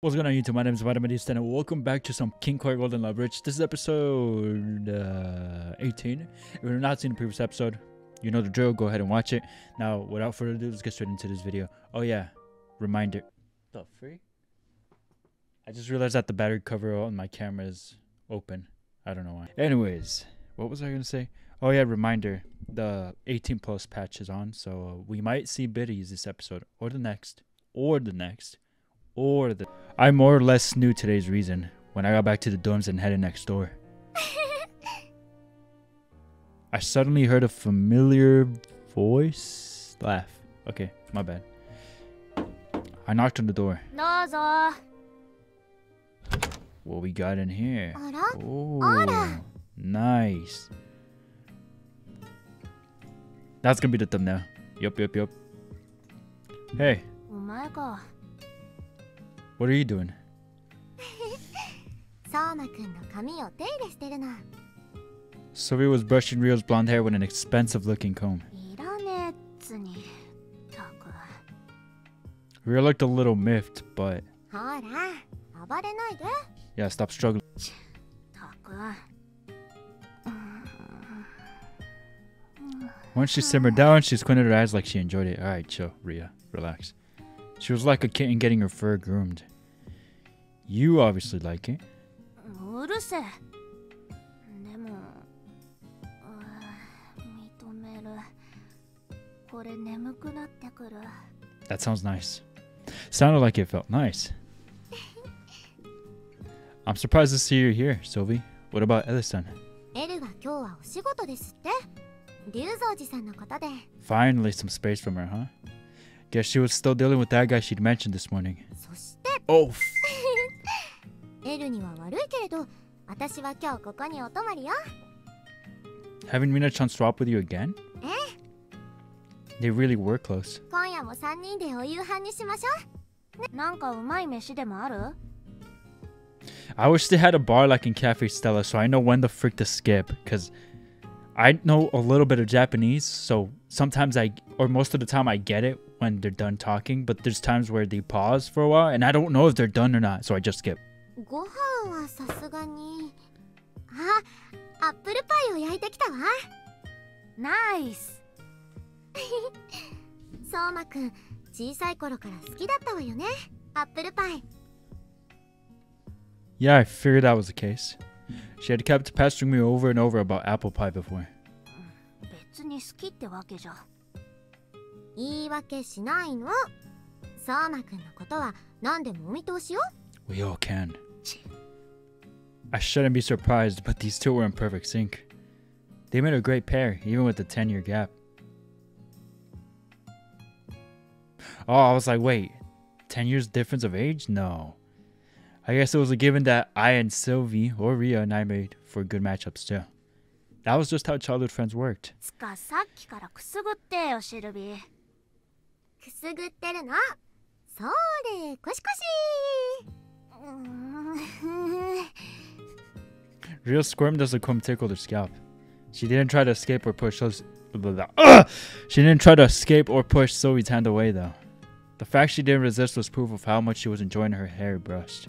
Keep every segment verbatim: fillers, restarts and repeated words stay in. What's going on YouTube? My name is Vadim and welcome back to some Kinkoi: Golden Loveriche. This is episode uh, eighteen. If you've not seen the previous episode, you know the drill. Go ahead and watch it. Now, without further ado, let's get straight into this video. Oh yeah, reminder. The freak? I just realized that the battery cover on my camera is open. I don't know why. Anyways, what was I going to say? Oh yeah, reminder. The eighteen plus patch is on, so we might see biddies this episode or the next or the next. Or the I more or less knew today's reason when I got back to the dorms and headed next door. I suddenly heard a familiar voice laugh. Okay, my bad. I knocked on the door. What we got in here? Oh, nice. That's gonna be the thumbnail. Yup, yup, yup. Hey. What are you doing? Sylvia was brushing Rio's blonde hair with an expensive-looking comb. Ria looked a little miffed, but... Yeah, stop struggling. Once she simmered down, she squinted her eyes like she enjoyed it. Alright, chill, Ria. Relax. She was like a kitten getting her fur groomed. You obviously like it. That sounds nice. Sounded like it felt nice. I'm surprised to see you here, Sylvie. What about Ella-san? Finally some space from her, huh? Guess she was still dealing with that guy she'd mentioned this morning. Oh! Haven't we had a chance to swap with you again? They really were close. I wish they had a bar like in Cafe Stella so I know when the frick to skip, because I know a little bit of Japanese, so sometimes I, or most of the time I get it when they're done talking, but there's times where they pause for a while and I don't know if they're done or not, so I just skip. Nice. Yeah, I figured that was the case. She had kept pestering me over and over about apple pie before. We all can. I shouldn't be surprised, but these two were in perfect sync. They made a great pair, even with the ten year gap. Oh, I was like, wait, ten years difference of age? No. I guess it was a given that I and Sylvie, or Ria and I, made for good matchups too. That was just how childhood friends worked. Ria squirmed as the comb tickled her scalp. She didn't try to escape or push those. She didn't try to escape or push Sylvie's hand away though. The fact she didn't resist was proof of how much she was enjoying her hair brushed.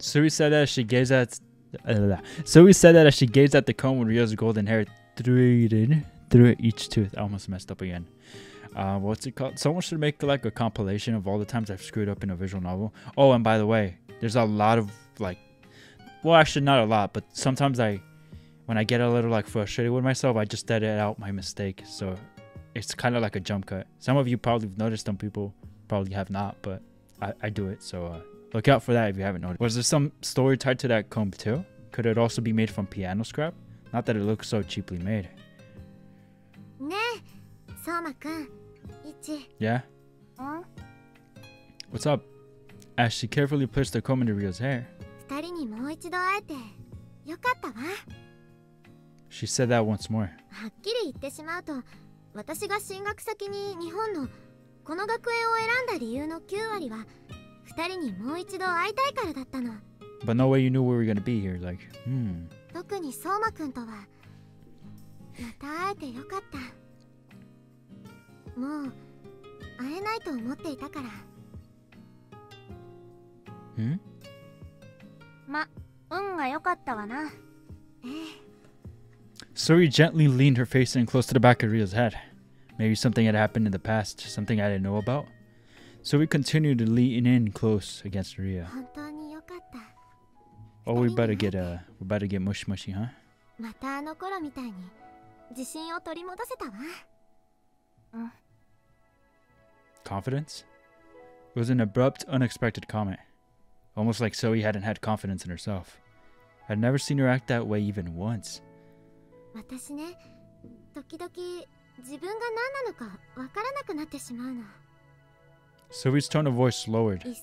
Sylvie said that as she gazed at uh, Sylvie said that as she gazed at the comb with Rio's golden hair threaded through each tooth. I almost messed up again. Uh, what's it called? Someone should make like a compilation of all the times I've screwed up in a visual novel. Oh, and by the way, there's a lot of like, well, actually not a lot, but sometimes I. When I get a little like frustrated with myself, I just edit out my mistake. So it's kind of like a jump cut. Some of you probably have noticed, some people probably have not, but I, I do it. So uh, look out for that if you haven't noticed. Was there some story tied to that comb too? Could it also be made from piano scrap? Not that it looks so cheaply made. Yeah? What's up? As she carefully pushed the comb into Rio's hair. She said that once more. But no way you knew we were going to be here, like, hmm. Hmm? Suri gently leaned her face in close to the back of Ria's head. Maybe something had happened in the past, something I didn't know about. Suri continued to lean in close against Ria. Oh, we better get uh, we better get mush mushy, huh? Confidence? It was an abrupt, unexpected comment. Almost like Zoe hadn't had confidence in herself. I'd never seen her act that way even once. Zoe's tone of voice lowered. The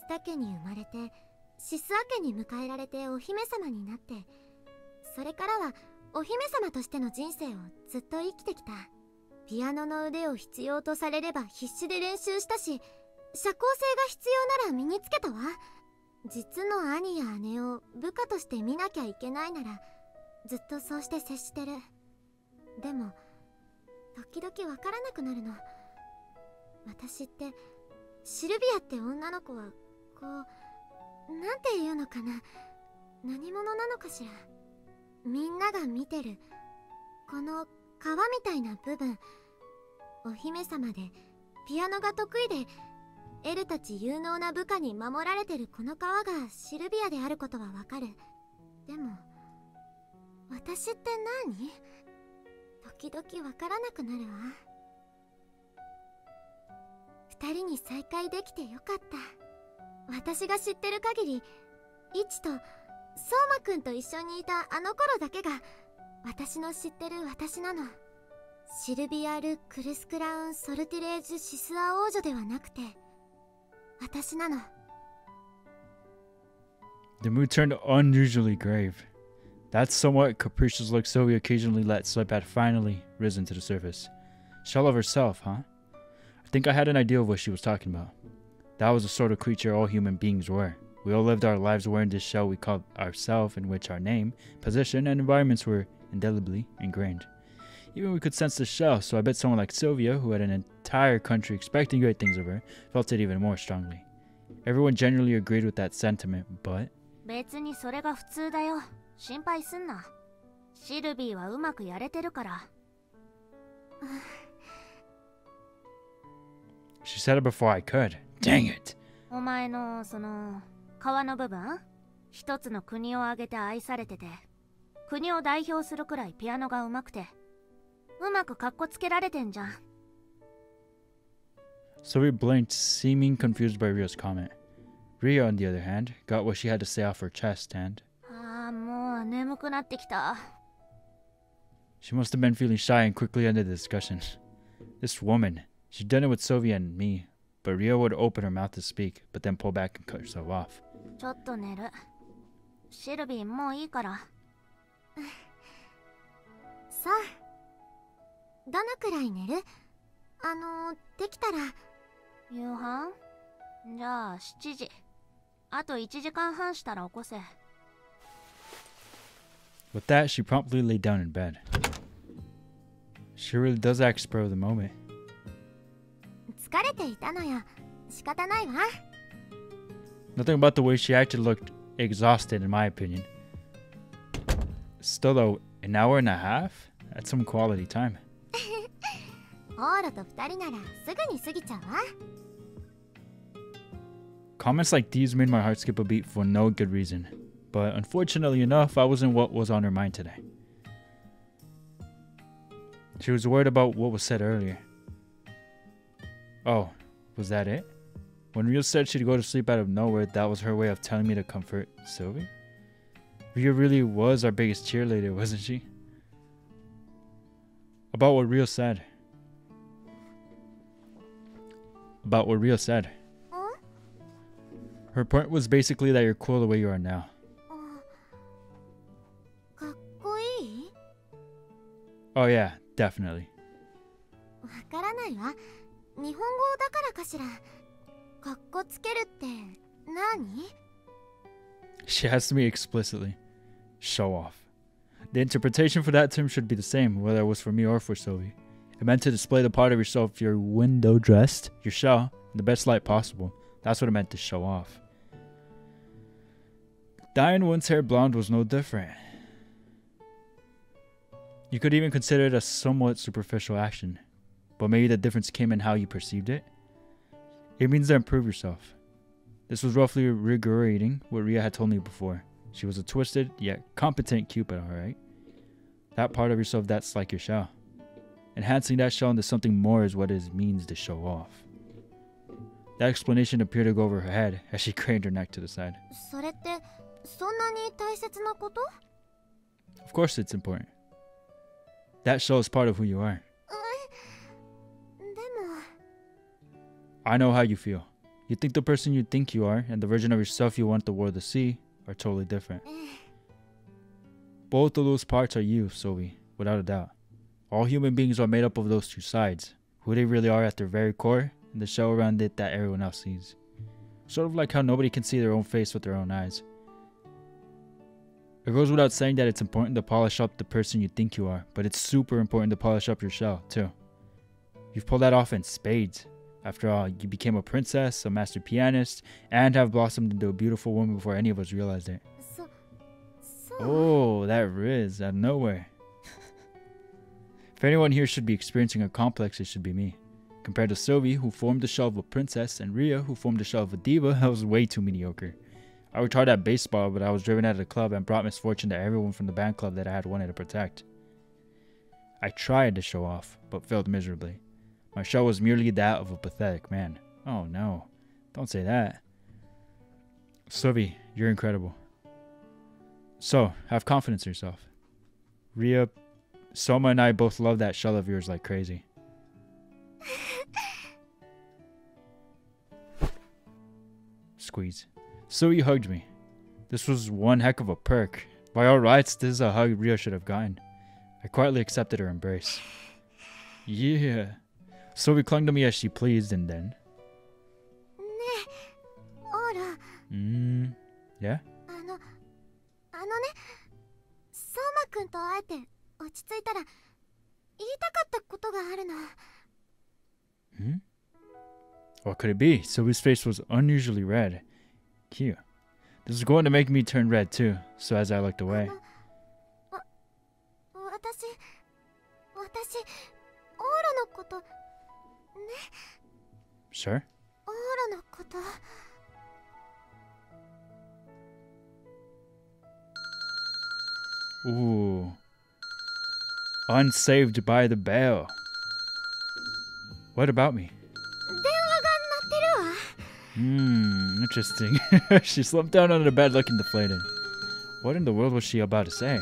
mood turned unusually grave. That somewhat capricious look Sylvia occasionally let slip had finally risen to the surface. Shell of herself, huh? I think I had an idea of what she was talking about. That was the sort of creature all human beings were. We all lived our lives wearing this shell we called ourselves, in which our name, position, and environments were indelibly ingrained. Even we could sense the shell, so I bet someone like Sylvia, who had an entire country expecting great things of her, felt it even more strongly. Everyone generally agreed with that sentiment, but... She said it before I could. Dang it! So we blinked, seeming confused by Ria's comment. Ria, on the other hand, got what she had to say off her chest and... She must have been feeling shy and quickly ended the discussion. This woman, she'd done it with Sylvia and me, but Ria would open her mouth to speak, but then pull back and cut herself off. With that, she promptly lay down in bed. She really does act spur of the moment. Nothing about the way she acted looked exhausted, in my opinion. Still though, an hour and a half? That's some quality time. Comments like these made my heart skip a beat for no good reason. But unfortunately enough, I wasn't what was on her mind today. She was worried about what was said earlier. Oh, was that it? When Ria said she'd go to sleep out of nowhere, that was her way of telling me to comfort Sylvie? Ria really was our biggest cheerleader, wasn't she? About what Ria said. About what Ria said. Her point was basically that you're cool the way you are now. Oh yeah, definitely. She asked me explicitly. Show off. The interpretation for that term should be the same, whether it was for me or for Sylvie. It meant to display the part of yourself you're window dressed, your shell, in the best light possible. That's what it meant to show off. Dyeing one's hair blonde was no different. You could even consider it a somewhat superficial action, but maybe the difference came in how you perceived it. It means to improve yourself. This was roughly regurgitating what Ria had told me before. She was a twisted, yet competent Cupid, alright? That part of yourself that's like your shell. Enhancing that shell into something more is what it means to show off. That explanation appeared to go over her head as she craned her neck to the side. Of course it's important. That shell is part of who you are. I know how you feel. You think the person you think you are and the version of yourself you want the world to see are totally different. Both of those parts are you, Sylvie, without a doubt. All human beings are made up of those two sides, who they really are at their very core, and the shell around it that everyone else sees. Sort of like how nobody can see their own face with their own eyes. It goes without saying that it's important to polish up the person you think you are, but it's super important to polish up your shell, too. You've pulled that off in spades. After all, you became a princess, a master pianist, and have blossomed into a beautiful woman before any of us realized it. So, so... Oh, that riz out of nowhere. If anyone here should be experiencing a complex, it should be me. Compared to Sylvie, who formed the shell of a princess, and Ria, who formed the shell of a diva, I was way too mediocre. I was hard at baseball, but I was driven out of the club and brought misfortune to everyone from the band club that I had wanted to protect. I tried to show off, but failed miserably. My shell was merely that of a pathetic man. Oh no, don't say that. Sylvie, you're incredible. So, have confidence in yourself. Ria, Soma and I both love that shell of yours like crazy. Squeeze. Sylvie hugged me. This was one heck of a perk. By all rights, this is a hug Ria should have gotten. I quietly accepted her embrace. Yeah. Sylvie clung to me as she pleased, and then... Mm, yeah? Hmm? What could it be? Sylvie's face was unusually red. Cute. This is going to make me turn red too, so as I looked away... Sure. Ooh. Unsaved by the bell. What about me? Hmm, interesting. She slumped down under the bed looking deflated. What in the world was she about to say?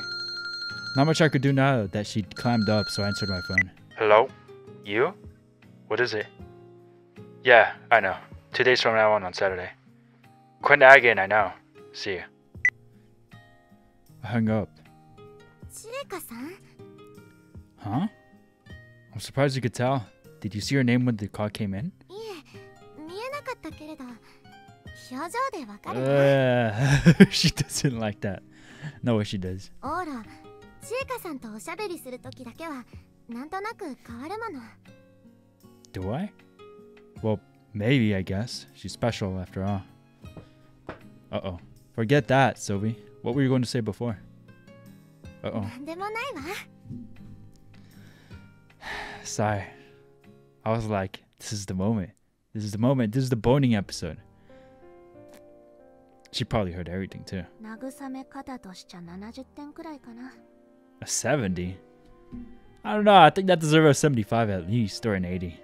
Not much I could do now that she'd climbed up, so I answered my phone. Hello? You? What is it? Yeah, I know. Two days from now on on Saturday. Quit nagging, I know. See you. I hung up. Chieka-san? Huh? I'm surprised you could tell. Did you see her name when the call came in? Uh, she doesn't like that. No way she does. Do I? Well, maybe, I guess. She's special after all. Uh-oh. Forget that, Sylvie. What were you going to say before? Uh-oh. Sigh. I was like, this is the moment. This is the moment. This is the boning episode. She probably heard everything, too. A seventy? I don't know. I think that deserves a seventy-five at least, or an eighty.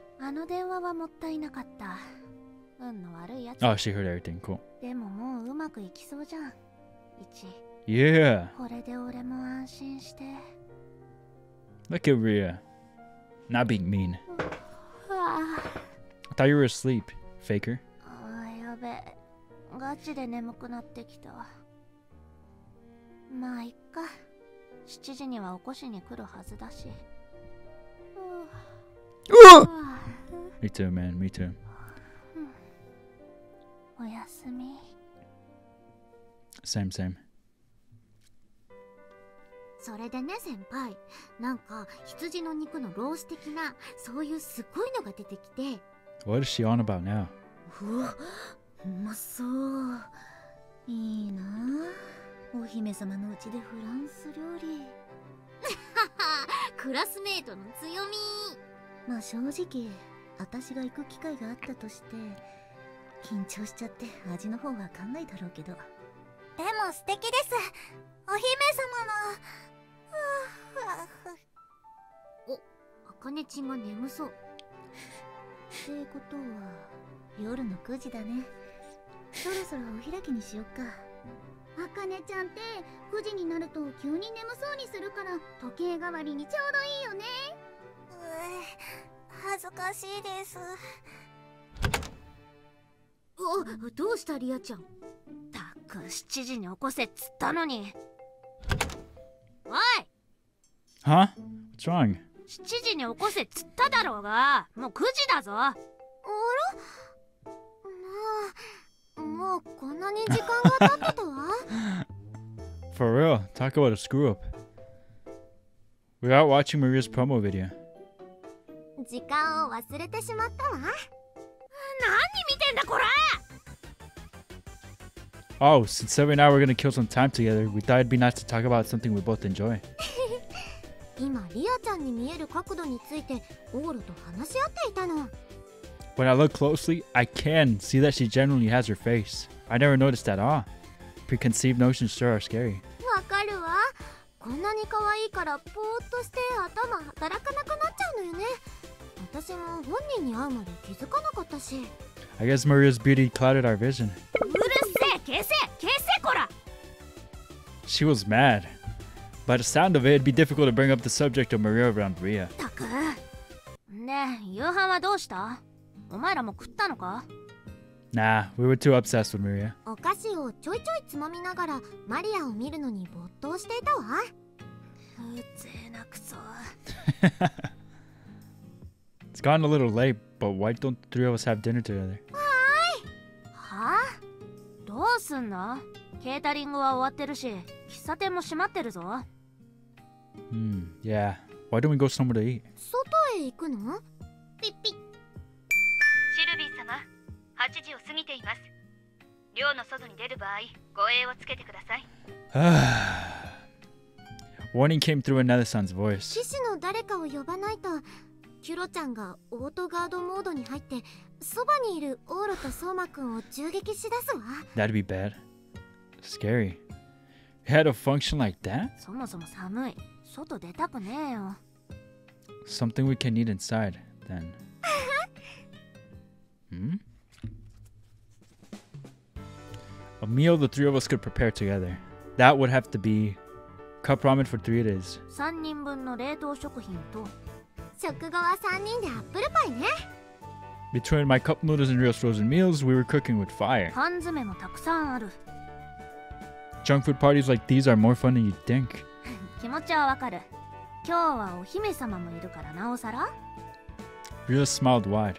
Oh, she heard everything. Cool. Yeah. Look at Ria. Not being mean. I thought you were asleep, faker. Me too, man. Me too. Same, same. それでね先輩、なんか羊の肉のロース的なそういうすごいのが出てきて。What is she on about now? うわ、うまそう。いいなあ、お姫様のうちでフランス料理。クラスメートの強み。まあ正直、私が行く機会があったとして、緊張しちゃって味の方はわかんないだろうけど。でも素敵です、お姫様の。お、茜ちんが眠そう。ってことは夜のくじだね。そろそろお開きにしよっか。茜ちゃんってくじになると急に眠そうにするから時計代わりにちょうどいいよね。うー、恥ずかしいです。お、どうしたリアちゃん。たくしちじに起こせっつったのに。おい。は？ What's wrong? しちじに起こせっつっただろうが、もうくじだぞ。あら？もうこんなに時間が経ってたわ。For real, talk about a screw up. We're out watching Maria's promo video. 時間を忘れてしまったわ。何見てんだこれ。Oh, since every now we're gonna kill some time together, we thought it'd be nice to talk about something we both enjoy. 今リアちゃんに見える角度についてオールと話し合っていたの。When I look closely, I can see that she generally has her face. I never noticed that at all. Preconceived notions sure are scary. わかるわ。こんなに可愛いからぼーっとして頭働かなくなっちゃうのよね。私も本人に会うまで気づかなかったし。I guess Maria's beauty clouded our vision. うるせえ、消せ、消せこら! She was mad. By the sound of it, it'd be difficult to bring up the subject of Maria around Ria. たく。ねえ、夕飯はどうした?お前らも食ったのか? Nah, we were too obsessed with Maria. お菓子をちょいちょいつまみながらマリアを見るのに没頭していたわ。うぜえなくそ。It's gotten a little late, but why don't the three of us have dinner together? はぁ?どうすんの?ケータリングは終わってるし、喫茶店も閉まってるぞ。Hmm, yeah. Why don't we go somewhere to eat? 外へ行くの?ピッピッ。はちじを過ぎています。寮の外に出る場合、護衛をつけてください。Warning came through another son's voice. 騎士の誰かを呼ばないと。キュロちゃんがオートガードモードに入って、そばにいるオーロとソーマ君を銃撃し出すわ。That'd be bad. Scary. Had a function like that? そもそも寒い。外出たくねえよ。Something we can eat inside, then. Hmm?A meal the three of us could prepare together. That would have to be cup ramen for three days. さんにんぶんの冷凍食品と食後はさんにんでアップルパイね。 Between my cup noodles and Rio's frozen meals, we were cooking with fire. 缶詰もたくさんある。 Junk food parties like these are more fun than you'd think. 気持ちはわかる。今日はお姫様もいるからなおさら。 Rio smiled wide,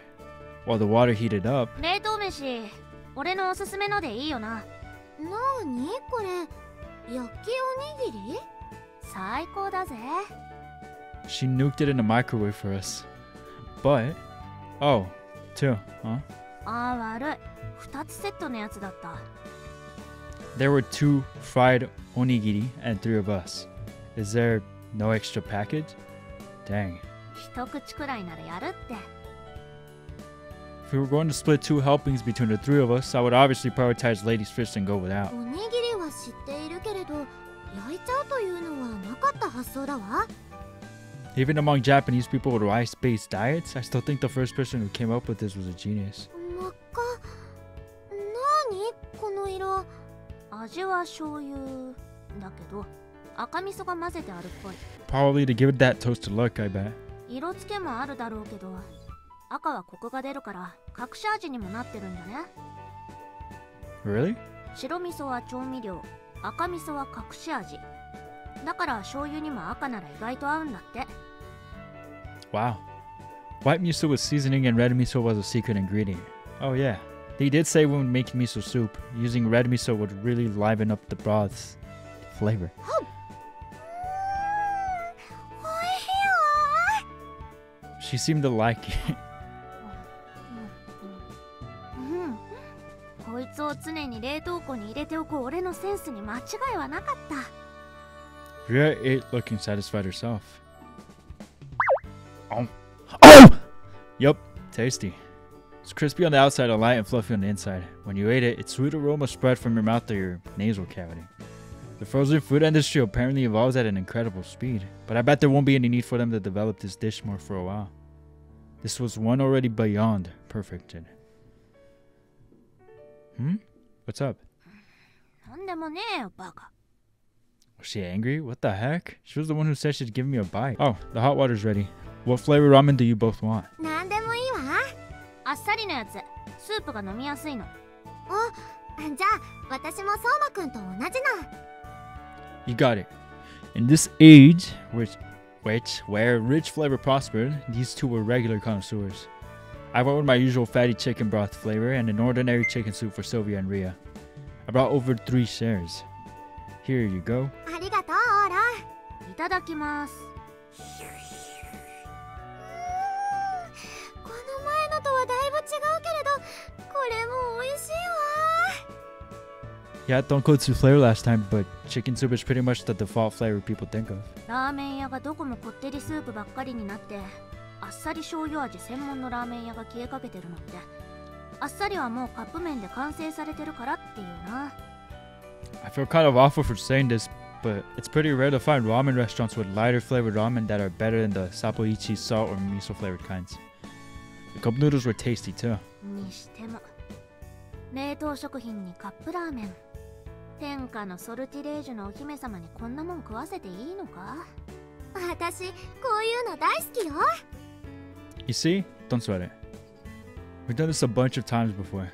while the water heated up. 冷凍飯、俺のおすすめのでいいよな。なにこれ、焼きおにぎり？最高だぜ。 She nuked it in the microwave for us. But... Oh, two, huh? あー悪い。ふたつセットのやつだった。There were two fried onigiri and three of us. Is there no extra package? Dang. 一口くらいならやるって。If we were going to split two helpings between the three of us, I would obviously prioritize ladies first and go without. おにぎりは知っているけれど、焼いちゃうというのはなかった発想だわ。Even among Japanese people with rice-based diets, I still think the first person who came up with this was a genius. 真っ赤。何この色。味は醤油だけど、赤味噌が混ぜてあるっぽい。Probably to give it that toasted look, I bet. 色付けもあるだろうけど。赤はコクが出るから隠し味にもなってるんだね。Really? 白味噌は調味料、赤味噌は隠し味。だから醤油にも赤なら意外と合うんだって。Wow. White miso was seasoning and red miso was a secret ingredient. Oh yeah. They did say when making miso soup, using red miso would really liven up the broth's flavor. She seemed to like it. Ria ate looking satisfied herself. Oh. Oh! Yup, tasty. It's crispy on the outside and light and fluffy on the inside. When you ate it, its sweet aroma spread from your mouth to your nasal cavity. The frozen food industry apparently evolves at an incredible speed, but I bet there won't be any need for them to develop this dish more for a while. This was one already beyond perfected. Hmm? What's up? Was she angry? What the heck? She was the one who said she'd give me a bite. Oh, the hot water's ready. What flavor ramen do you both want? You got it. In this age, which, which, where rich flavor prospered, these two were regular connoisseurs. I ordered my usual fatty chicken broth flavor and an ordinary chicken soup for Sylvia and Ria. I brought over three shares. Here you go. Yeah, tonkotsu flavor last time, but chicken soup is pretty much the default flavor people think of. I feel kind of awful for saying this, but it's pretty rare to find ramen restaurants with lighter flavored ramen that are better than the sapoichi salt or miso flavored kinds. The cup noodles were tasty too. You see? Don't sweat it. We've done this a bunch of times before.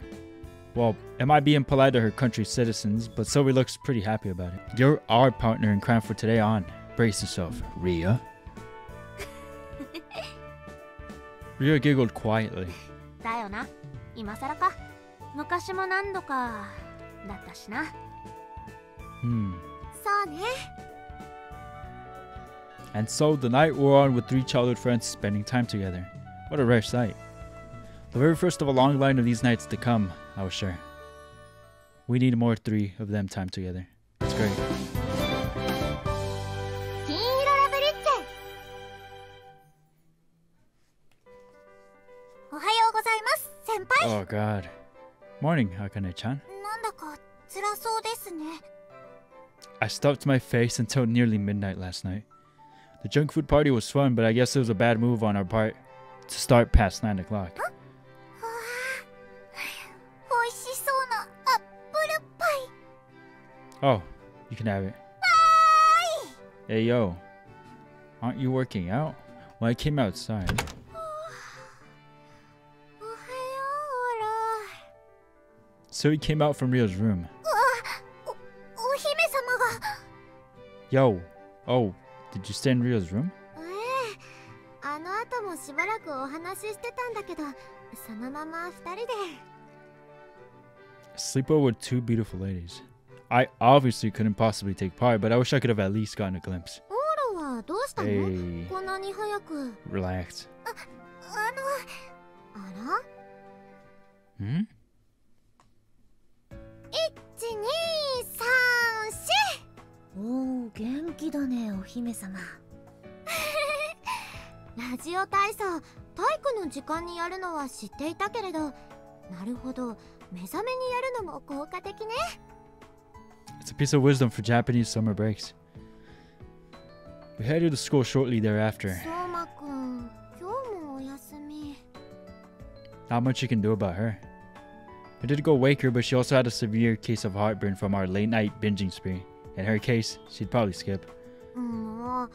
Well, it might be impolite to her country's citizens, but Sylvia looks pretty happy about it. You're our partner in crime for today on. Brace yourself, Ria. Ria giggled quietly. Hmm. And so the night wore on with three childhood friends spending time together. What a rare sight. The very first of a long line of these nights to come, I was sure. We need more three of them time together. It's great. Oh god. Morning, Akane-chan. I stuffed my face until nearly midnight last night. The junk food party was fun, but I guess it was a bad move on our part to start past nine o'clock. Oh, you can have it. Bye! Hey yo, aren't you working out? Well, I came outside. So he came out from Rio's room. Yo, oh. Did you stay in Rio's room? Sleepover with two beautiful ladies. I obviously couldn't possibly take part, but I wish I could have at least gotten a glimpse. Hey. Relax. Hmm? Oh, it's a piece of wisdom for Japanese summer breaks. We headed to school shortly thereafter. Not much you can do about her. I did go wake her, but she also had a severe case of heartburn from our late night binging spree. In her case, she'd probably skip. Ah,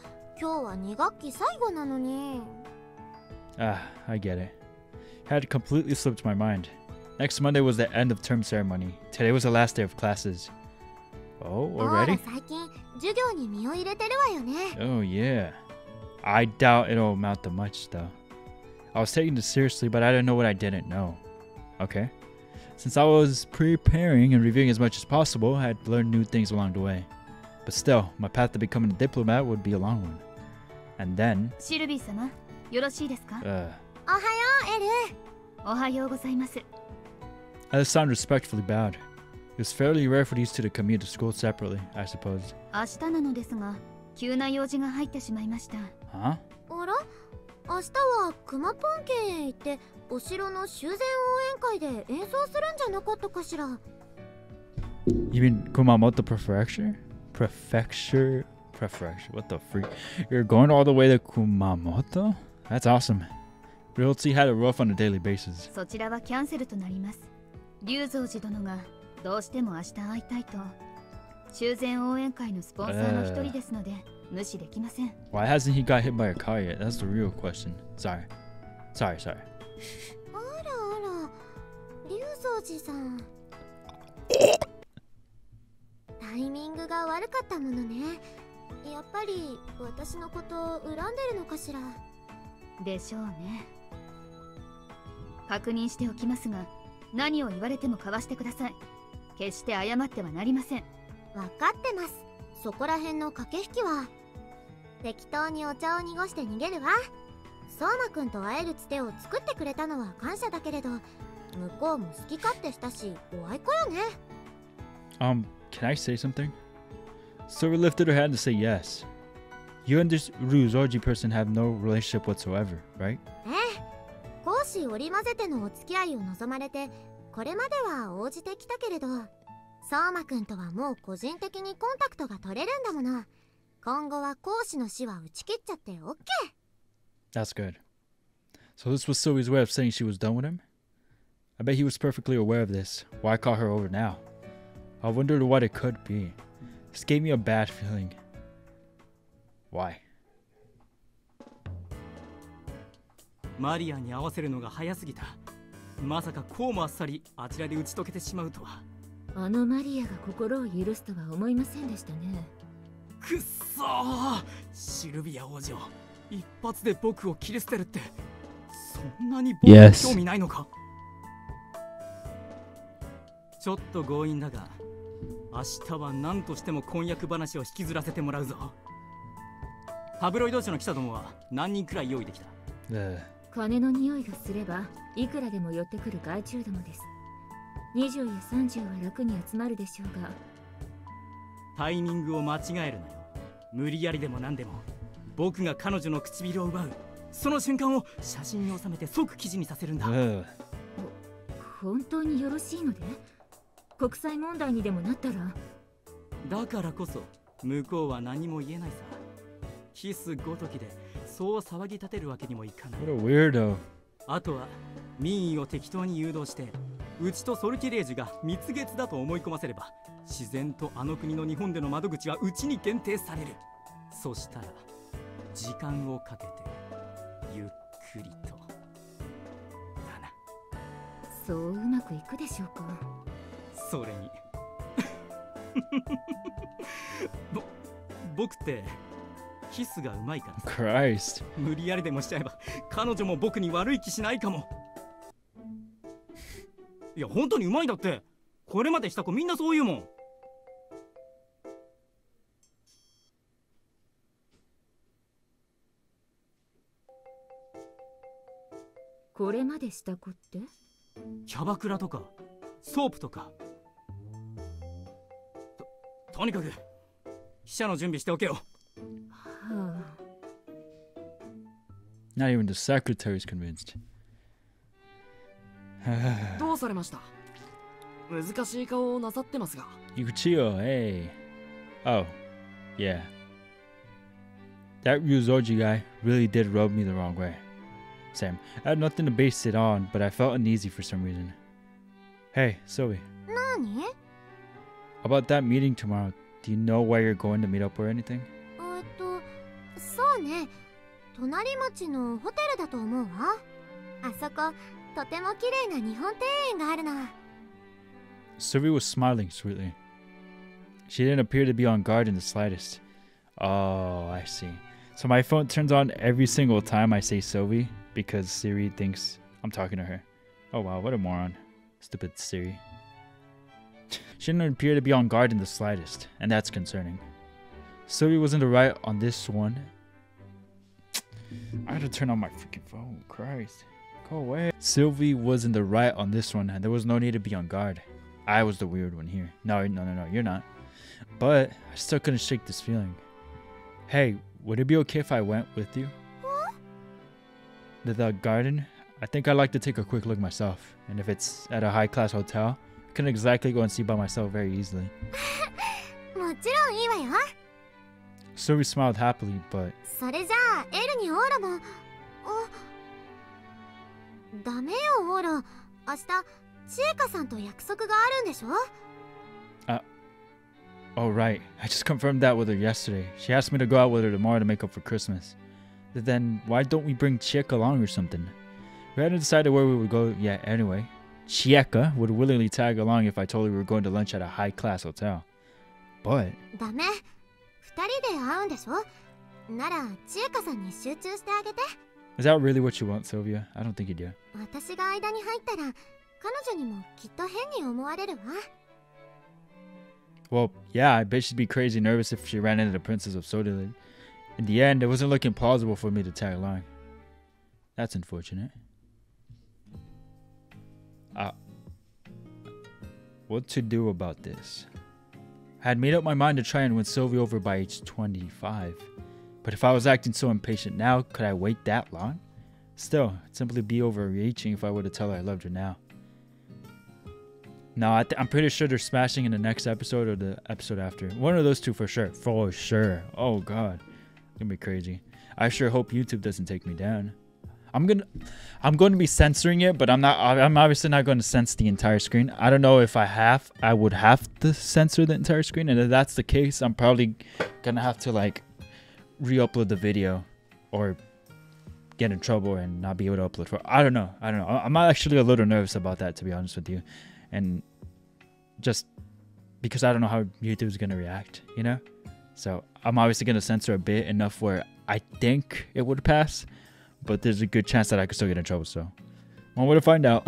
I get it. Had completely slipped my mind. Next Monday was the end of term ceremony. Today was the last day of classes. Oh, already? Oh yeah. I doubt it'll amount to much though. I was taking this seriously, but I didn't know what I didn't know. Okay. Since I was preparing and reviewing as much as possible, I had learned new things along the way. But still, my path to becoming a diplomat would be a long one. And then... Alessandra respectfully bowed. It's fairly rare for these two to commute to school separately, I suppose. Huh? You mean Kumamoto Prefecture? Prefecture? Prefecture? What the freak? You're going all the way to Kumamoto? That's awesome. Realty had a rough on a daily basis. Uh, why hasn't he got hit by a car yet? That's the real question. Sorry. Sorry, sorry. Um, can I say something? Sylvia lifted her hand to say yes. You and this Ryuzoji person have no relationship whatsoever, right? That's good. So this was Sylvia's way of saying she was done with him? I bet he was perfectly aware of this. Why call her over now? I wondered what it could be. This gave me a bad feeling. Why? Maria ni awaseru no ga hayasugita. Masaka kou mo assari achira de uchitokete shimau to wa. Ano Maria ga kokoro o yurusu to wa omoimasen deshita ne. Kusso! Sylvia ojo. Ippatsu de boku o kirisuteru tte. Sonna ni boku ni kyoumi nai no ka? Chotto gouin da ga. Ashita wa nan to shitemo konyaku banashi o hikizurasete morau zo. Uh. Uh. What a weirdo. Christ. Not even the secretary is convinced. Yukichio, hey. Oh, yeah. That Ryuzoji guy really did rub me the wrong way. Same. I had nothing to base it on, but I felt uneasy for some reason. Hey, Sylvia. Nani? About that meeting tomorrow, do you know where you're going to meet up or anything? Sylvia was smiling sweetly. She didn't appear to be on guard in the slightest. Oh, I see. So my phone turns on every single time I say Sylvia because Siri thinks I'm talking to her. Oh wow, what a moron. Stupid Siri. She didn't appear to be on guard in the slightest, and that's concerning. Sylvia wasn't right on this one. I had to turn on my freaking phone. Christ. Go away. Sylvie was in the right on this one. There was no need to be on guard. I was the weird one here. No, no, no, no. You're not. But I still couldn't shake this feeling. Hey, would it be okay if I went with you? Huh? The, the garden? I think I'd like to take a quick look myself. And if it's at a high-class hotel, I can exactly go and see by myself very easily. Sylvie smiled happily, but... Uh, oh, right. I just confirmed that with her yesterday. She asked me to go out with her tomorrow to make up for Christmas. Then why don't we bring Chieka along or something? We hadn't decided where we would go yet anyway. Chieka would willingly tag along if I told her we were going to lunch at a high-class hotel. But... Is that really what you want, Sylvia? I don't think you do. Well, yeah, I bet she'd be crazy nervous if she ran into the Princess of Sodalid. In the end, it wasn't looking plausible for me to tag along. That's unfortunate. Uh, what to do about this? I had made up my mind to try and win Sylvia over by age twenty-five. But if I was acting so impatient now, could I wait that long? Still, it'd simply be overreaching if I were to tell her I loved her now. No, I th I'm pretty sure they're smashing in the next episode or the episode after. One of those two for sure. For sure. Oh, God. It's gonna be crazy. I sure hope YouTube doesn't take me down. I'm gonna, I'm going to be censoring it, but I'm not. I'm obviously not going to censor the entire screen. I don't know if I have. I would have to censor the entire screen, and if that's the case, I'm probably gonna have to like re-upload the video, or get in trouble and not be able to upload. For I don't know. I don't know. I'm actually a little nervous about that, to be honest with you, and just because I don't know how YouTube is gonna react, you know. So I'm obviously gonna censor a bit enough where I think it would pass. But there's a good chance that I could still get in trouble, so one way to find out.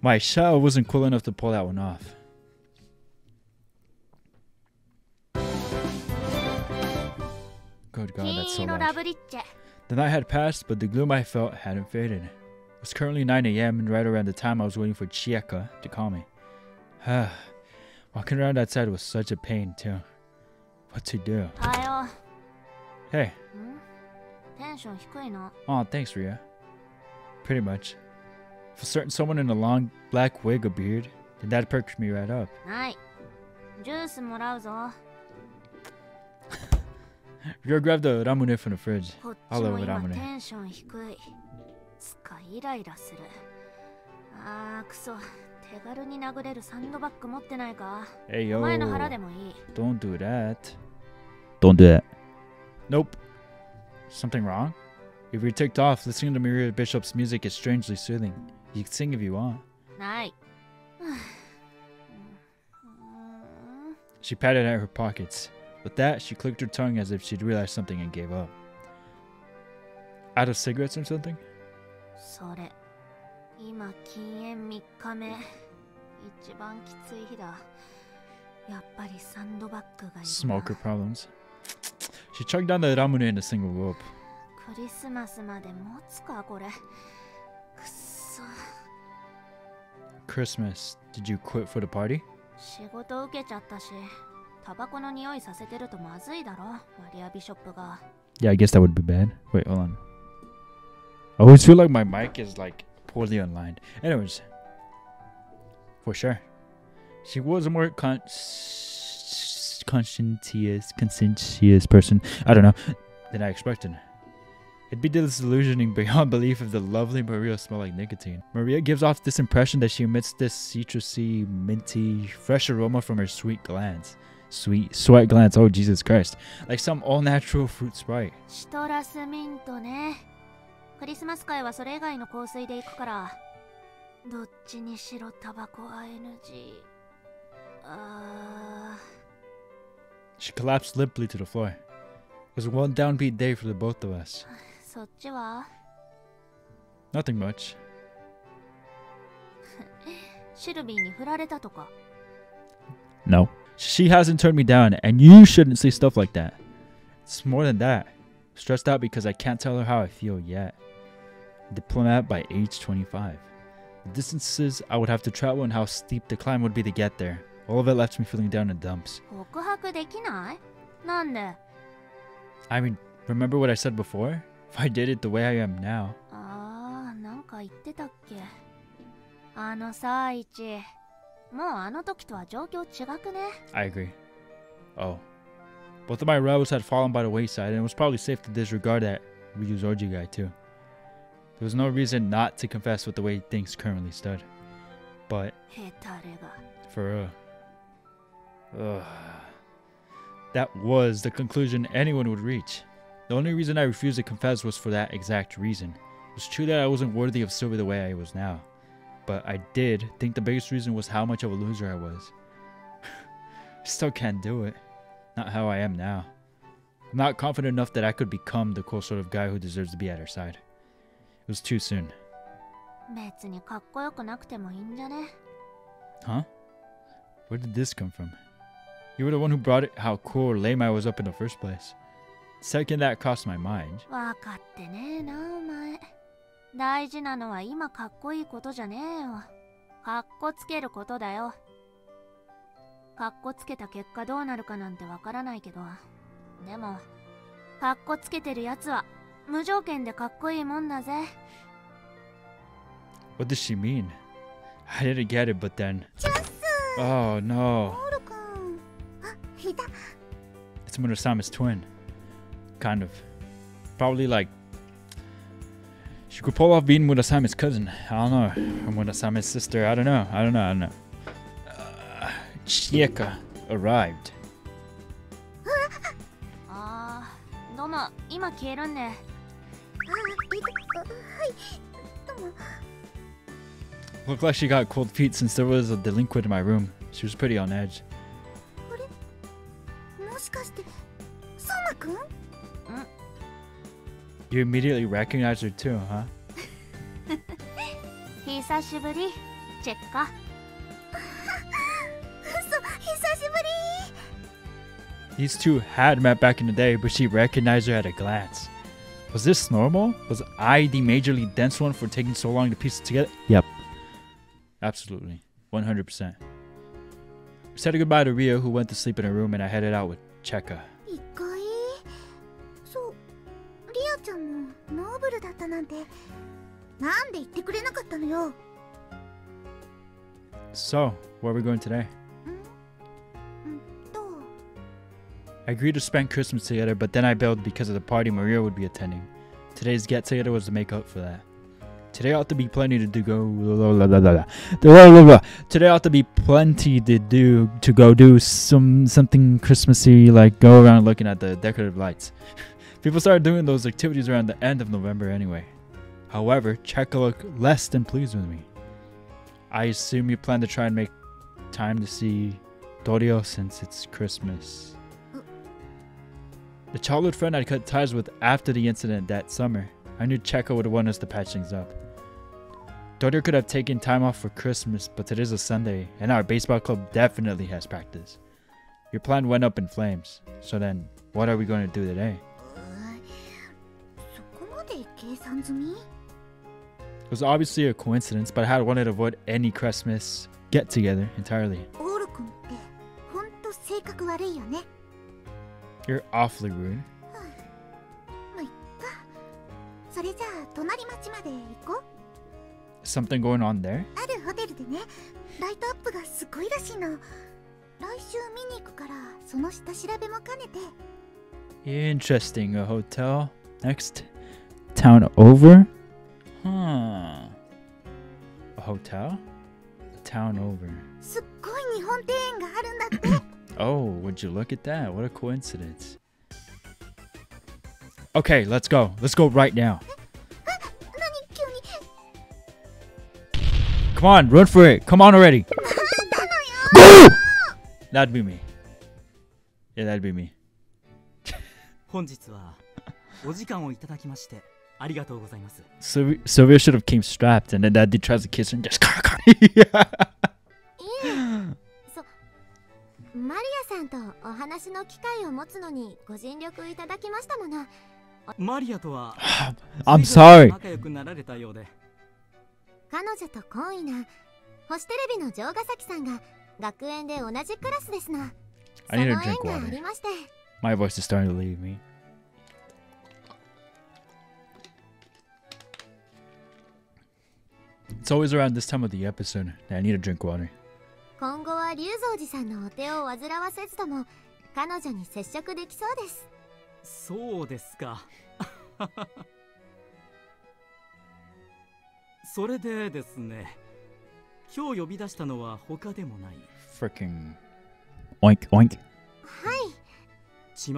My shell wasn't cool enough to pull that one off. Good God, that's so loud. The night had passed, but the gloom I felt hadn't faded. It was currently nine A M and right around the time I was waiting for Chieka to call me. Walking around outside was such a pain, too. What to do? Hey. Oh, thanks, Ria. Pretty much. For certain someone in a long black wig or beard, then that perked me right up. Ria grabbed the ramune from the fridge. I love the ramune. Hey, yo. Don't do that. Don't do that. Nope. Something wrong? If you're ticked off, listening to Maria Bishop's music is strangely soothing. You can sing if you want. Night. She patted at her pockets. With that, she clicked her tongue as if she'd realized something and gave up. Out of cigarettes or something? Smoker problems. She chugged down the ramune in a single gulp. Christmas, did you quit for the party? Yeah, I guess that would be bad. Wait, hold on. I always feel like my mic is like poorly aligned. Anyways, for sure. She was a more con... conscientious conscientious person, I don't know, than I expected. It'd be disillusioning beyond belief if the lovely Maria smelled like nicotine. Maria gives off this impression that she emits this citrusy, minty, fresh aroma from her sweet glands. Sweet sweat glands, oh Jesus Christ. Like some all-natural fruit sprite. She collapsed limply to the floor. It was one downbeat day for the both of us. Nothing much. No. She hasn't turned me down, and you shouldn't say stuff like that. It's more than that. Stressed out because I can't tell her how I feel yet. Diplomat by age twenty-five. The distances I would have to travel and how steep the climb would be to get there. All of it left me feeling down in the dumps. I mean, remember what I said before? If I did it the way I am now. I agree. Oh. Both of my rivals had fallen by the wayside, and it was probably safe to disregard that Ryuzoji guy too. There was no reason not to confess with the way things currently stood. But... for uh, uh, that was the conclusion anyone would reach. The only reason I refused to confess was for that exact reason. It was true that I wasn't worthy of Sylvia the way I was now. But I did think the biggest reason was how much of a loser I was. Still can't do it. Not how I am now. I'm not confident enough that I could become the cool sort of guy who deserves to be at her side. It was too soon. Huh? Where did this come from? You were the one who brought it how cool or lame I was up in the first place. Second, that crossed my mind. What does she mean? I didn't get it, but then... oh no. It's Murasame's twin. Kind of. Probably like... she could pull off being Murasame's cousin. I don't know. Or Murasame's sister. I don't know. I don't know. I don't know. Chieka arrived. Looked like she got cold feet since there was a delinquent in my room. She was pretty on edge. You immediately recognized her too, huh? These two had met back in the day, but she recognized her at a glance. Was this normal? Was I the majorly dense one for taking so long to piece it together? Yep. Absolutely. one hundred percent. We said goodbye to Ria, who went to sleep in her room, and I headed out with Chieka. So, where are we going today? I agreed to spend Christmas together, but then I bailed because of the party Maria would be attending. Today's get-together was to make up for that. Today ought to be plenty to do go... Blah, blah, blah, blah, blah. Today ought to be plenty to do to go do some something Christmassy, like go around looking at the decorative lights. People started doing those activities around the end of November anyway. However, Chieka looked less than pleased with me. I assume you plan to try and make time to see Dorio since it's Christmas. The childhood friend I cut ties with after the incident that summer. I knew Chieka would want us to patch things up. Dorio could have taken time off for Christmas, but today's a Sunday, and our baseball club definitely has practice. Your plan went up in flames. So then, what are we going to do today? It was obviously a coincidence, but I had wanted to avoid any Christmas get-together entirely. You're awfully rude. Something going on there? Interesting, a hotel. Next town over? Huh. A hotel? A town over. Oh, would you look at that? What a coincidence. Okay, let's go. Let's go right now. Come on, run for it. Come on already. Go! That'd be me. Yeah, that'd be me. Sylvia, Sylvia should have came strapped, and then that dude tries to kiss her and just... yeah. Maria-san to ohanashino kikai o motsu no ni gojinryoku itadakimashitamona. I'm sorry. I need to drink water. My voice is starting to leave me. It's always around this time of the episode that I need to drink water. Freaking oink oink. Mm-hmm.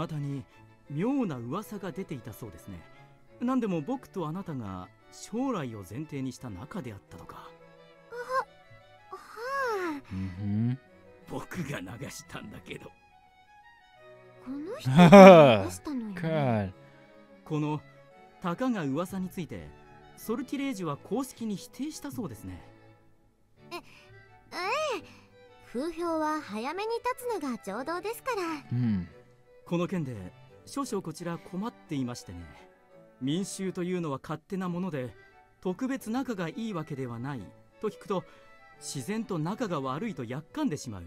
God. Mm. この件で少々こちら困っていましてね。民衆というのは勝手なもので、特別仲がいいわけではないと聞くと、自然と仲が悪いとやっかんでしまう。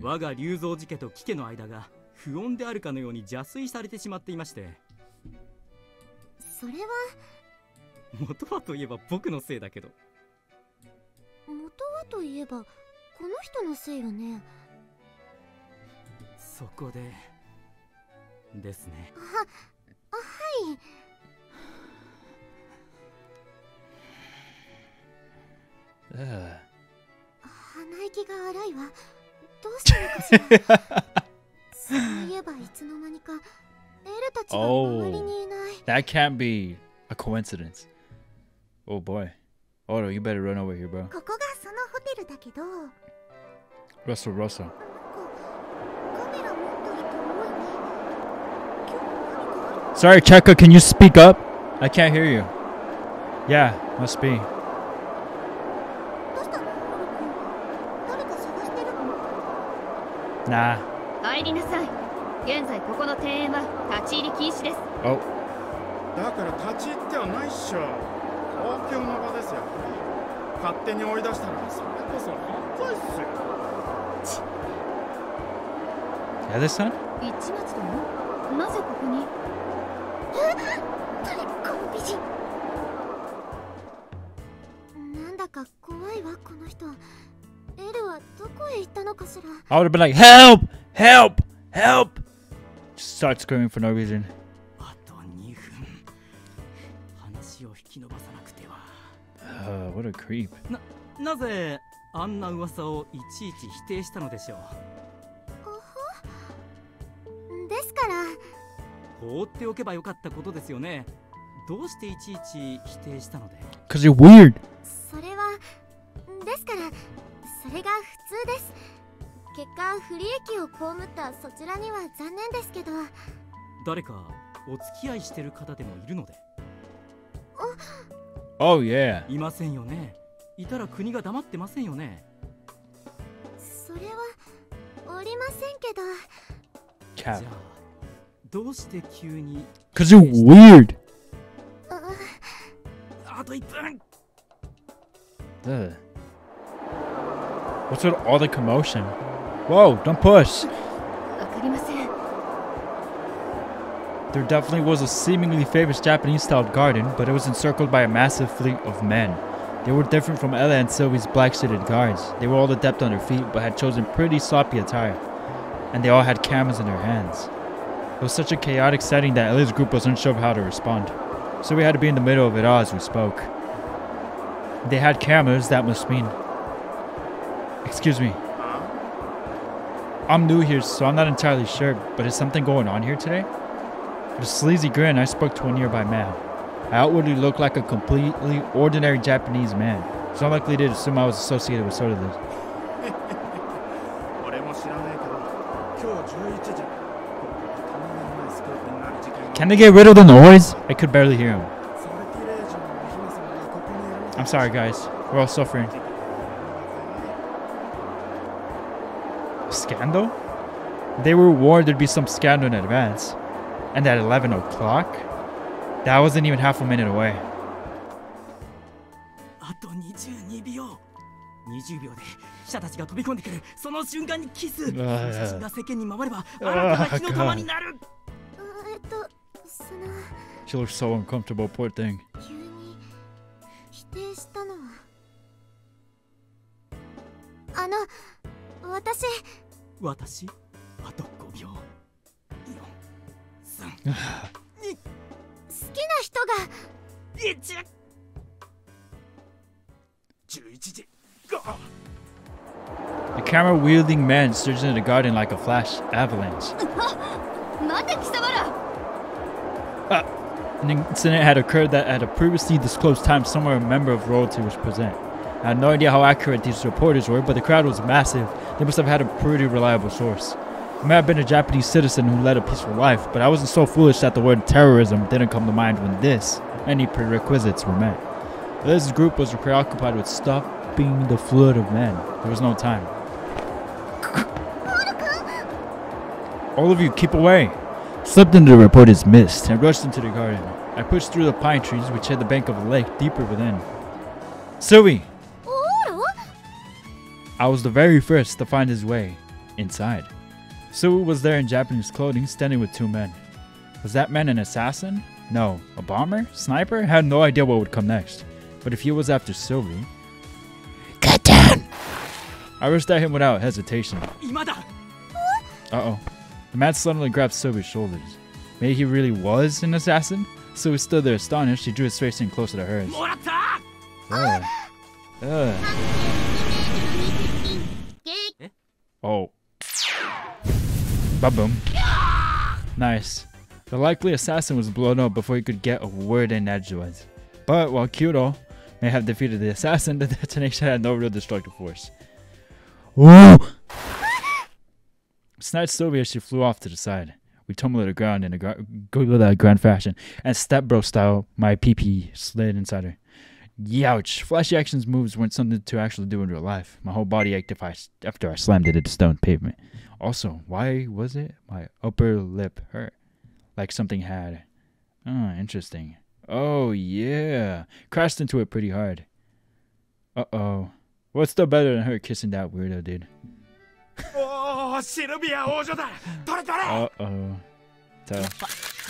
我が龍蔵寺家と貴家の間が不穏であるかのように邪推されてしまっていまして。それは元はといえば僕のせいだけど。元はといえばこの人のせいよね。そこでですね。は、はい。鼻息が荒いわ。どうしたのかしら。そういえばいつの間にかエルたちが周りにいない。Oh, that can't be a coincidence. Oh boy. Oro, you better run over here, bro. ここがそのホテルだけど。Russell, Russell. カメラ持っといてもいいね。Sorry, Chieka, can you speak up? I can't hear you. Yeah, must be. Nah. Oh. Yeah, this son? I would have been like, help! Help! Help! Just start screaming for no reason. Uh, what a creep. Because you're weird. 結果不利益を被ったそちらには残念ですけど。誰かお付き合いしてる方でもいるので。Oh yeah。いませんよね。いたら国が黙ってませんよね。それはおりませんけど。じゃあどうして急に ？Cause you're weird。あといっぷん。Uh. What's with all the commotion? Whoa, don't push! There definitely was a seemingly famous Japanese-styled garden, but it was encircled by a massive fleet of men. They were different from Ella and Sylvie's black-suited guards. They were all adept on their feet, but had chosen pretty sloppy attire. And they all had cameras in their hands. It was such a chaotic setting that Ella's group was unsure of how to respond. So we had to be in the middle of it all as we spoke. They had cameras, that must mean... Excuse me. I'm new here, so I'm not entirely sure, but is something going on here today? With a sleazy grin, I spoke to a nearby man. I outwardly looked like a completely ordinary Japanese man, so I'm likely to assume I was associated with sort of this. Can they get rid of the noise? I could barely hear him. I'm sorry, guys. We're all suffering. Scandal? They were warned there'd be some scandal in advance. And at eleven o'clock? That wasn't even half a minute away. Uh, she looks so uncomfortable, poor thing. The camera wielding man surges into the garden like a flash avalanche. Uh, an incident had occurred that at a previously disclosed time somewhere a member of royalty was present. I had no idea how accurate these reporters were, but the crowd was massive. They must have had a pretty reliable source. It may have been a Japanese citizen who led a peaceful life, but I wasn't so foolish that the word terrorism didn't come to mind when this, any prerequisites were met. This group was preoccupied with stopping the flood of men. There was no time. All of you, keep away! Slipped into the reporter's mist and rushed into the garden. I pushed through the pine trees which hid the bank of a lake deeper within. Sylvie! I was the very first to find his way inside. Sylvie was there in Japanese clothing, standing with two men. Was that man an assassin? No. A bomber? Sniper? I had no idea what would come next. But if he was after Sylvie... Get down! I rushed at him without hesitation. Uh-oh. The man suddenly grabbed Sylvie's shoulders. Maybe he really was an assassin? Sylvie stood there astonished. She drew his face in closer to hers. Ugh. Ugh. Oh. Ba-boom. Nice. The likely assassin was blown up before he could get a word in edgewise. But while Kyuro may have defeated the assassin, the detonation had no real destructive force. Woo! Snatched Sylvia as she flew off to the side. We tumbled to the ground in a gra grand fashion, and stepbro style, my P P slid inside her. Youch! Flashy actions moves weren't something to actually do in real life. My whole body ached if I, after I slammed it into the stone pavement. Also, why was it my upper lip hurt? Like something had... Oh, interesting. Oh, yeah. Crashed into it pretty hard. Uh-oh. What's still better than her kissing that weirdo dude? Oh, Sylvia! Uh-oh. Tough.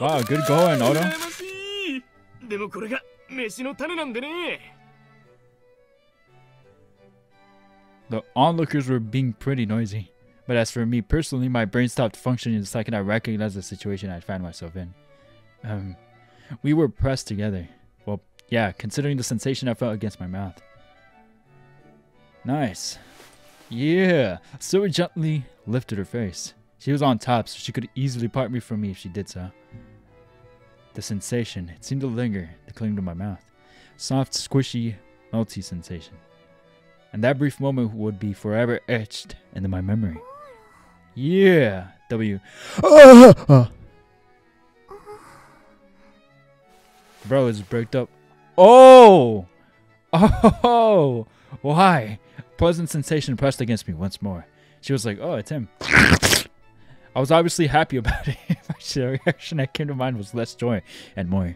Wow, good going, Otto. The onlookers were being pretty noisy, but as for me personally, my brain stopped functioning the second I recognized the situation I'd found myself in. Um, we were pressed together. Well, yeah, considering the sensation I felt against my mouth. Nice. Yeah. So gently lifted her face. She was on top, so she could easily part me from me if she did so. The sensation, it seemed to linger, to cling to my mouth. Soft, squishy, melty sensation. And that brief moment would be forever etched into my memory. Yeah! W. Oh. Bro, it's bricked up. Oh! Oh! Why? Pleasant sensation pressed against me once more. She was like, oh, it's him. I was obviously happy about it. The reaction that came to mind was less joy and more.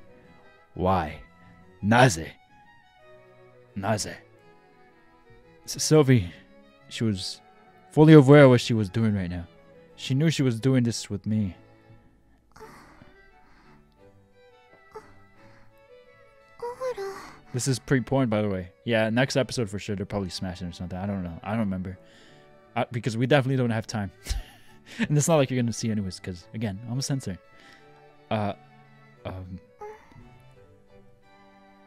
Why? Naze. Naze. Sylvie, she was fully aware of what she was doing right now. She knew she was doing this with me. This is pre-porn, by the way. Yeah, next episode for sure. They're probably smashing or something. I don't know. I don't remember. I, because we definitely don't have time. And it's not like you're going to see anyways, because, again, I'm a censor. Uh, um.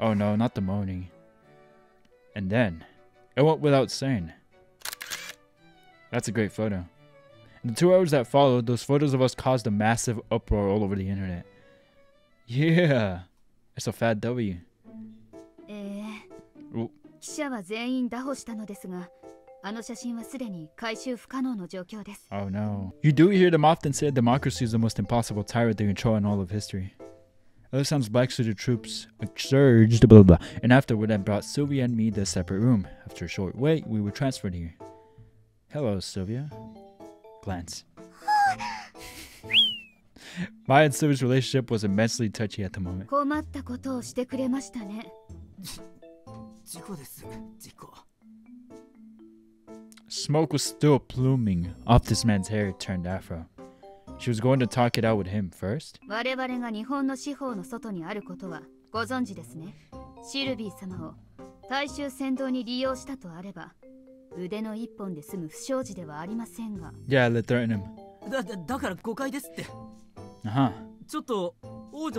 Oh, no, not the moaning. And then, it went without saying. That's a great photo. In the two hours that followed, those photos of us caused a massive uproar all over the internet. Yeah. It's a fat W. Oh. Oh no. You do hear them often say democracy is the most impossible tyrant they control in all of history. Alexander's black suited troops surged, blah blah, and afterward I brought Sylvia and me to a separate room. After a short wait, we were transferred here. Hello, Sylvia. glance. My and Sylvia's relationship was immensely touchy at the moment. Smoke was still pluming off this man's hair turned afro. She was going to talk it out with him first. Yeah, I threatened him. Uh-huh. I want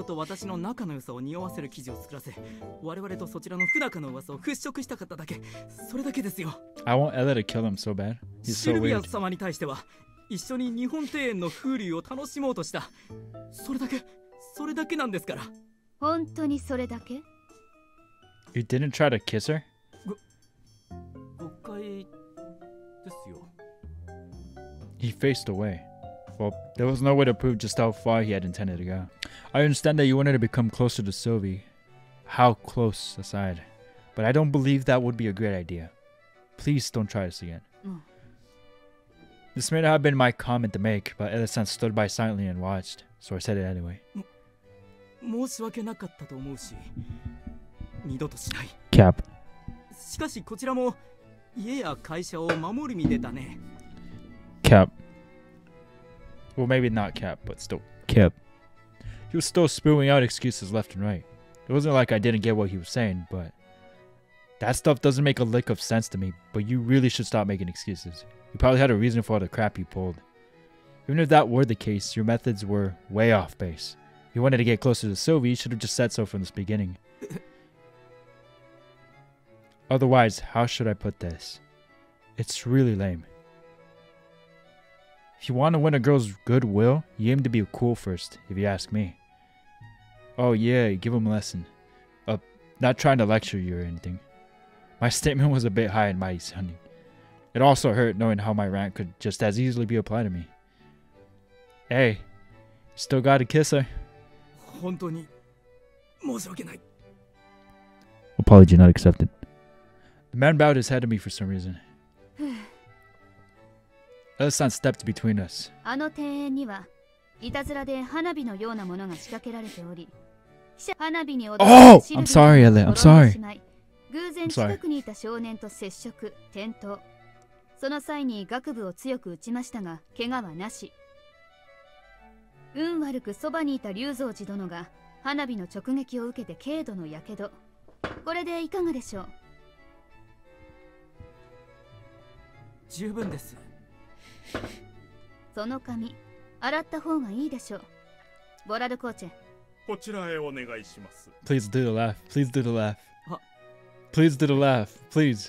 Ella to kill him so bad. He's so weird. You didn't try to kiss her? He faced away. Well, there was no way to prove just how far he had intended to go. I understand that you wanted to become closer to Sylvie. How close aside. But I don't believe that would be a great idea. Please don't try this again. Mm. This may not have been my comment to make, but Ella-san stood by silently and watched, so I said it anyway. Cap. Cap. Well, maybe not cap, but still cap. He was still spewing out excuses left and right. It wasn't like I didn't get what he was saying, but... that stuff doesn't make a lick of sense to me, but you really should stop making excuses. You probably had a reason for all the crap you pulled. Even if that were the case, your methods were way off base. If you wanted to get closer to Sylvie, you should have just said so from this beginning. Otherwise, how should I put this? It's really lame. If you want to win a girl's goodwill, you aim to be cool first, if you ask me. Oh yeah, give him a lesson. Uh, not trying to lecture you or anything. My statement was a bit high and mighty sounding. It also hurt knowing how my rant could just as easily be applied to me. Hey, still gotta kiss her. Apology not accepted. The man bowed his head to me for some reason. Ella-san stepped between us. Oh! I'm sorry, Ella. I'm sorry. I'm sorry. Please do the laugh. Please do the laugh. Please do the laugh. Please. Please.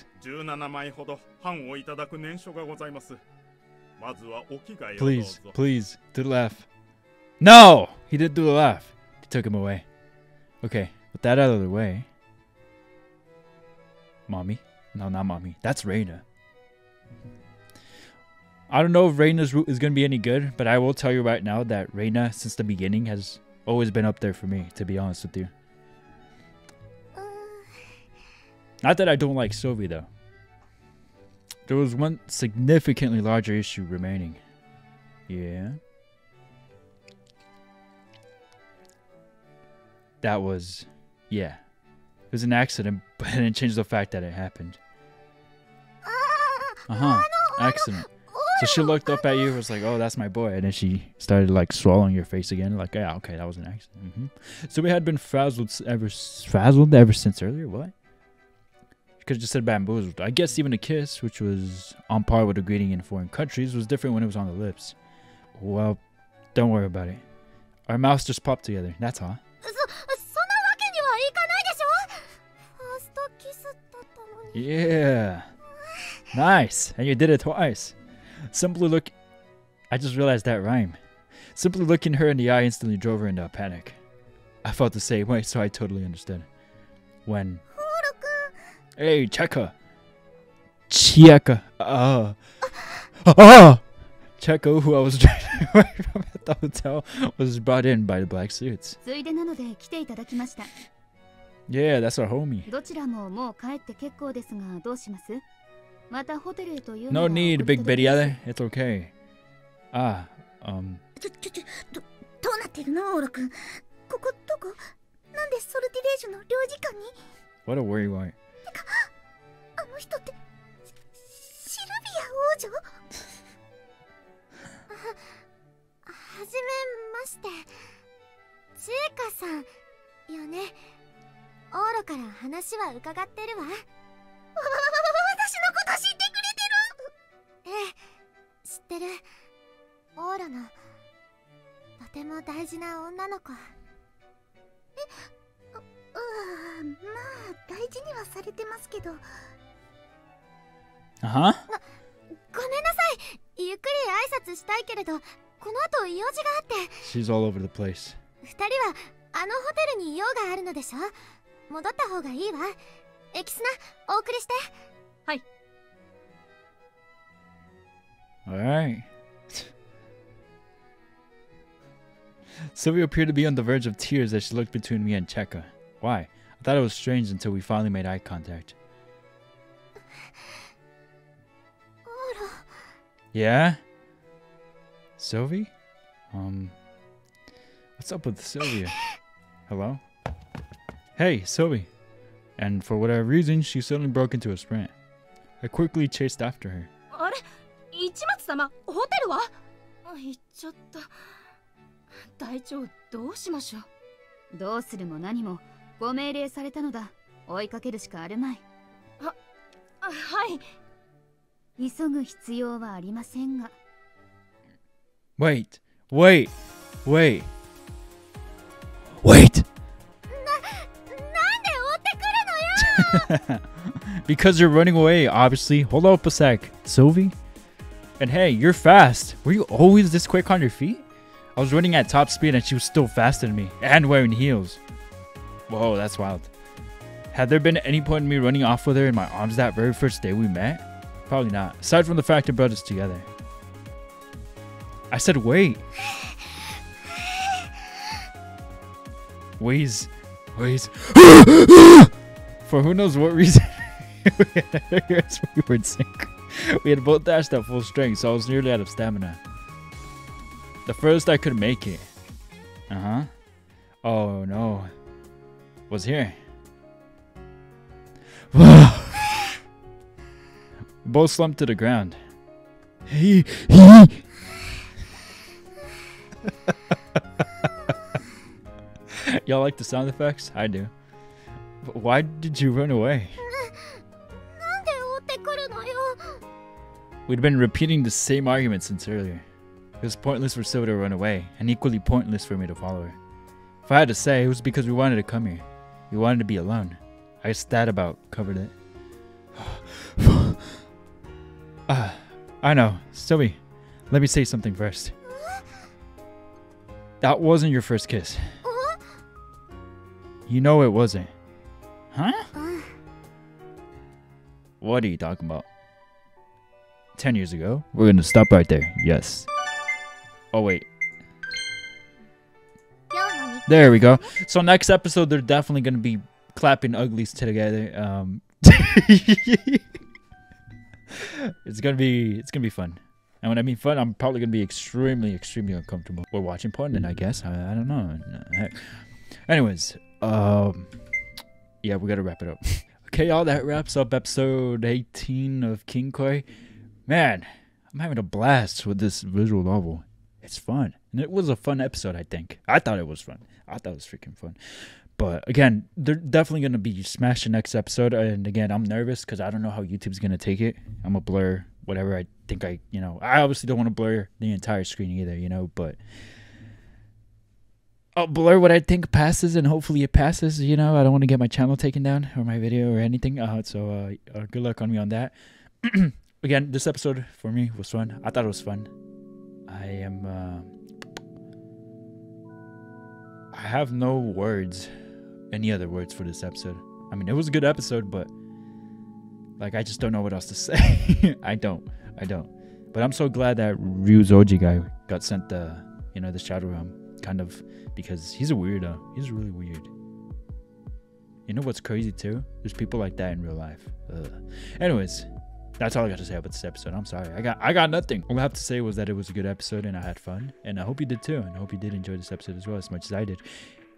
Please do the laugh. No! He did do the laugh. He took him away. Okay. With that out of the way. Mommy? No, not mommy. That's Reyna. I don't know if Reyna's route is going to be any good, but I will tell you right now that Reyna, since the beginning, has always been up there for me, to be honest with you. Uh... Not that I don't like Sylvie, though. There was one significantly larger issue remaining. Yeah. That was... yeah. It was an accident, but it didn't change the fact that it happened. Uh-huh. Accident. So she looked up at you and was like, oh, that's my boy. And then she started like swallowing your face again. Like, yeah, okay, that was an accident. Mm -hmm. So we had been frazzled ever, frazzled ever since earlier. What? You could have just said bamboozled. I guess even a kiss, which was on par with a greeting in foreign countries, was different when it was on the lips. Well, don't worry about it. Our mouths just popped together. That's all. Yeah. Nice. And you did it twice. Simply look... I just realized that rhyme. Simply looking her in the eye instantly drove her into a panic. I felt the same way, so I totally understood. When... Hey, Chieka! Chieka! Ah! Uh, ah! Chieka, who I was driving away from at the hotel, was brought in by the black suits. Yeah, that's our homie. No need, big Betty. It's okay. Ah, um... What a worry why. Uh-huh. She's all over the place. Alright. Sylvia appeared to be on the verge of tears as she looked between me and Chieka. Why? I thought it was strange until we finally made eye contact. Yeah? Sylvie? Um... What's up with Sylvia? Hello? Hey, Sylvie! And for whatever reason, she suddenly broke into a sprint. I quickly chased after her. Wait, wait, wait, wait. Because you're running away, obviously. Hold up a sec, Sylvie. And hey, you're fast. Were you always this quick on your feet? I was running at top speed and she was still faster than me and wearing heels. Whoa, that's wild. Had there been any point in me running off with her in my arms that very first day we met? Probably not, aside from the fact it brought us together. I said wait. Wheeze. Wheeze. For who knows what reason, we were in sync. We had both dashed at full strength, so I was nearly out of stamina. The first I could make it. Uh-huh. Oh no. Was here. Both slumped to the ground. He he Y'all like the sound effects? I do. But why did you run away? We'd been repeating the same argument since earlier. It was pointless for Sylvia to run away, and equally pointless for me to follow her. If I had to say, it was because we wanted to come here. We wanted to be alone. I guess that about covered it. uh, I know. Sylvie, let me say something first. That wasn't your first kiss. You know it wasn't. Huh? What are you talking about? Ten years ago? We're gonna stop right there. Yes. Oh wait. There we go. So next episode, they're definitely gonna be clapping uglies together. Um, it's gonna be it's gonna be fun. And when I mean fun, I'm probably gonna be extremely, extremely uncomfortable. We're watching porn, I guess. I, I don't know. Anyways, um, yeah, we gotta wrap it up. Okay, y'all, that wraps up episode eighteen of Kinkoi. Man, I'm having a blast with this visual novel. It's fun. And it was a fun episode, I think. I thought it was fun. I thought it was freaking fun. But again, they're definitely going to be smashing next episode. And again, I'm nervous because I don't know how YouTube's going to take it. I'm going to blur whatever I think I, you know. I obviously don't want to blur the entire screen either, you know. But I'll blur what I think passes and hopefully it passes, you know. I don't want to get my channel taken down or my video or anything. Uh, so uh, uh, good luck on me on that. Again, this episode for me was fun. I thought it was fun. I am, uh, I have no words, any other words for this episode. I mean, it was a good episode, but like, I just don't know what else to say. I don't, I don't, but I'm so glad that Ryuzoji guy got sent the, you know, the Shadow Realm kind of, because he's a weirdo. He's really weird. You know what's crazy too? There's people like that in real life. Ugh. Anyways, That's all I got to say about this episode. I'm sorry. I got I got nothing. All I have to say was that it was a good episode and I had fun. And I hope you did too. And I hope you did enjoy this episode as well as much as I did.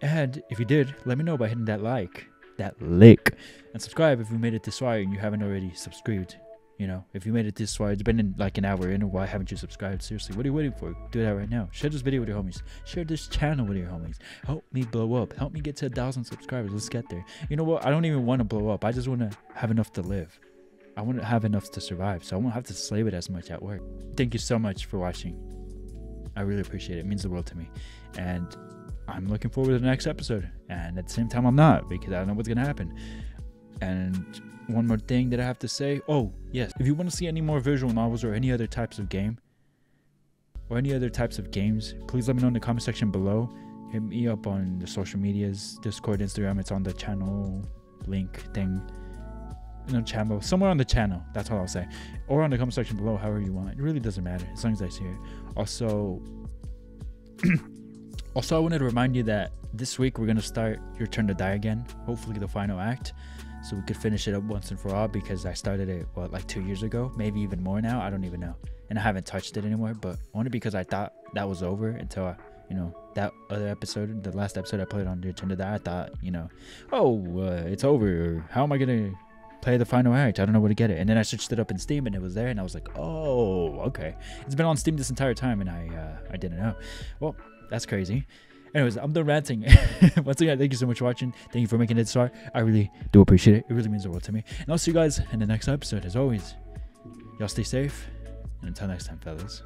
And if you did, let me know by hitting that like, that lick, and subscribe if you made it this far and you haven't already subscribed. You know, if you made it this far, it's been in like an hour in, why haven't you subscribed? Seriously, what are you waiting for? Do that right now. Share this video with your homies. Share this channel with your homies. Help me blow up. Help me get to a thousand subscribers. Let's get there. You know what? I don't even want to blow up. I just want to have enough to live. I want to have enough to survive. So I won't have to slave it as much at work. Thank you so much for watching. I really appreciate it. It means the world to me. And I'm looking forward to the next episode. And at the same time, I'm not, because I don't know what's going to happen. And one more thing that I have to say. Oh, yes. If you want to see any more visual novels or any other types of game or any other types of games, please let me know in the comment section below. Hit me up on the social medias, Discord, Instagram. It's on the channel link thing. No channel. Somewhere on the channel. That's all I'll say. Or on the comment section below, however you want. It really doesn't matter as long as I see it. Also, also, I wanted to remind you that this week we're going to start Your Turn to Die again. Hopefully the final act. So we could finish it up once and for all, because I started it, what, like two years ago? Maybe even more now? I don't even know. And I haven't touched it anymore, but only because I thought that was over until, I, you know, that other episode, the last episode I played on Your Turn to Die, I thought, you know, oh, uh, it's over. How am I going to play the final act? I don't know where to get it. And then I searched it up in Steam and it was there and I was like, oh, okay. It's been on Steam this entire time and I, uh, I didn't know. Well, that's crazy. Anyways, I'm done ranting. Once again, thank you so much for watching. Thank you for making it this far. I really do appreciate it. It really means the world to me. And I'll see you guys in the next episode. As always, y'all stay safe. And until next time, fellas.